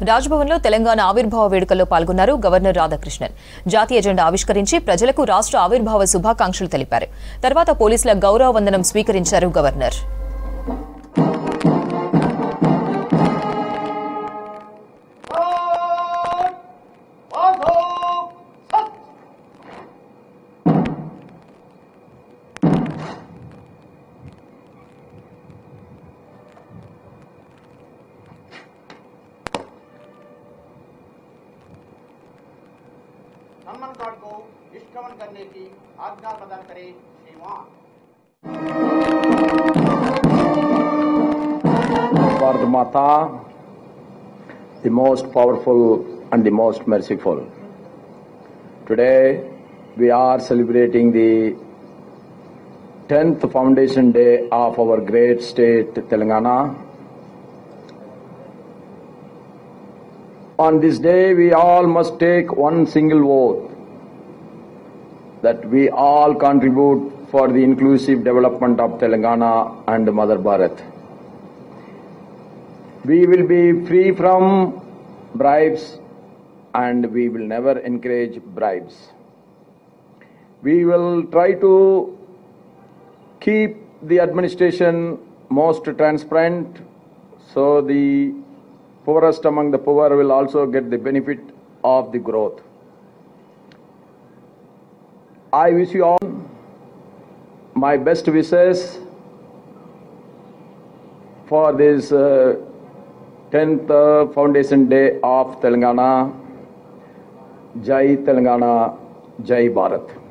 Raj Bhavan lo Telangana Avirbhav Vedukalo Palgunnaru Governor Radhakrishnan. Jatiya Jenda Avishkarinchi Prajalaku Rashtra Avirbhav Subhakankshalu Telipari. Tarvata Polisula Gaurava Vandanam Swikarincharu Governor. सम्मान card को निष्क्रमण करने की आज्ञा प्रदान करें श्रीमान भारत माता the most powerful and the most merciful. Today we are celebrating the 10th foundation day of our great state Telangana. On this day, we all must take one single oath that we all contribute for the inclusive development of Telangana and Mother Bharat. We will be free from bribes and we will never encourage bribes. We will try to keep the administration most transparent so the poorest among the poor will also get the benefit of the growth. I wish you all my best wishes for this 10th Foundation Day of Telangana. Jai Telangana, Jai Bharat.